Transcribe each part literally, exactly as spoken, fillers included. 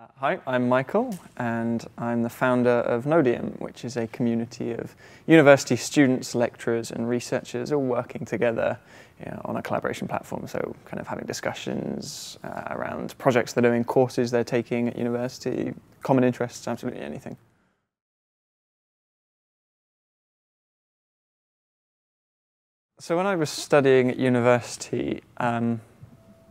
Uh, hi, I'm Michael, and I'm the founder of Knodium, which is a community of university students, lecturers and researchers all working together you know, on a collaboration platform, so kind of having discussions uh, around projects they're doing, courses they're taking at university, common interests, absolutely anything. So when I was studying at university, um,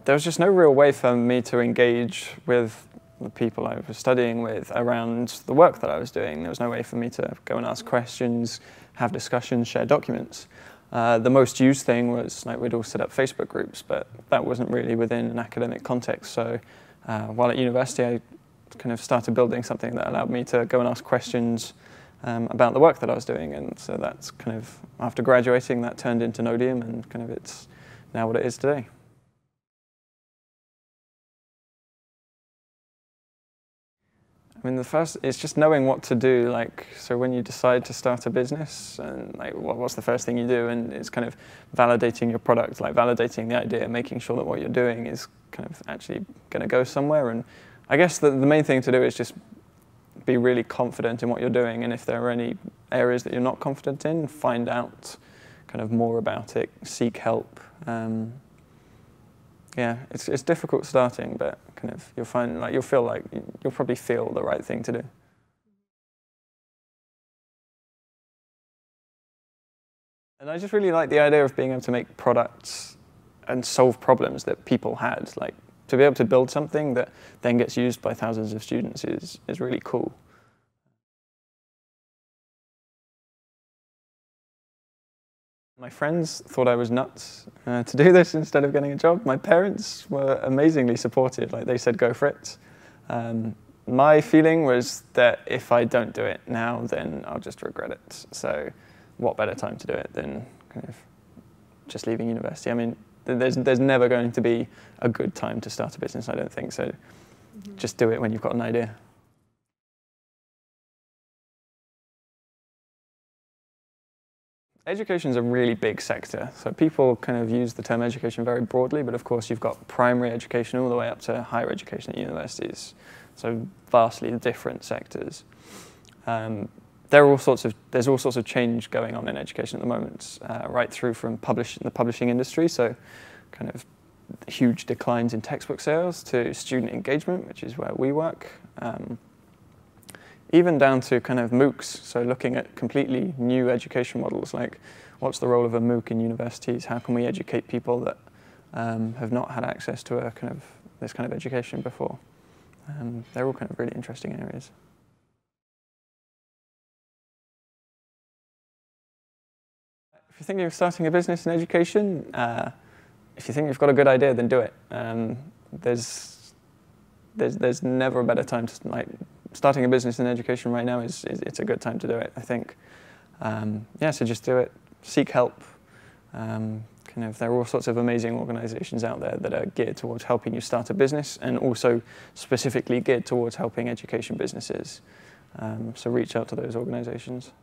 there was just no real way for me to engage with the people I was studying with around the work that I was doing. There was no way for me to go and ask questions, have discussions, share documents. Uh, the most used thing was like we'd all set up Facebook groups, but that wasn't really within an academic context. So uh, while at university, I kind of started building something that allowed me to go and ask questions um, about the work that I was doing. And so that's kind of, after graduating, that turned into Knodium, and kind of it's now what it is today. I mean, the first, it's just knowing what to do, like, so when you decide to start a business, and like, what's the first thing you do, and it's kind of validating your product, like validating the idea, making sure that what you're doing is kind of actually going to go somewhere. And I guess the, the main thing to do is just be really confident in what you're doing, and if there are any areas that you're not confident in, find out kind of more about it, seek help. Um, Yeah, it's, it's difficult starting, but kind of you'll find like you'll feel like you'll probably feel the right thing to do. And I just really like the idea of being able to make products and solve problems that people had. Like to be able to build something that then gets used by thousands of students is is really cool. My friends thought I was nuts uh, to do this instead of getting a job. My parents were amazingly supportive, like they said go for it. Um, my feeling was that if I don't do it now, then I'll just regret it. So what better time to do it than kind of just leaving university? I mean, there's, there's never going to be a good time to start a business, I don't think, so mm-hmm. Just do it when you've got an idea. Education is a really big sector, so people kind of use the term education very broadly, but of course you've got primary education all the way up to higher education at universities, so vastly different sectors. Um, there are all sorts of, there's all sorts of change going on in education at the moment, uh, right through from publish, the publishing industry, so kind of huge declines in textbook sales, to student engagement, which is where we work. Um, even down to kind of MOOCs, so looking at completely new education models, like what's the role of a MOOC in universities, how can we educate people that um, have not had access to a kind of, this kind of education before. Um, they're all kind of really interesting areas. If you're thinking of starting a business in education, uh, if you think you've got a good idea, then do it. Um, there's, there's, there's never a better time to like, starting a business in education right now is, is it's a good time to do it, I think. Um, yeah, so just do it. Seek help. Um, kind of, there are all sorts of amazing organisations out there that are geared towards helping you start a business, and also specifically geared towards helping education businesses. Um, so reach out to those organisations.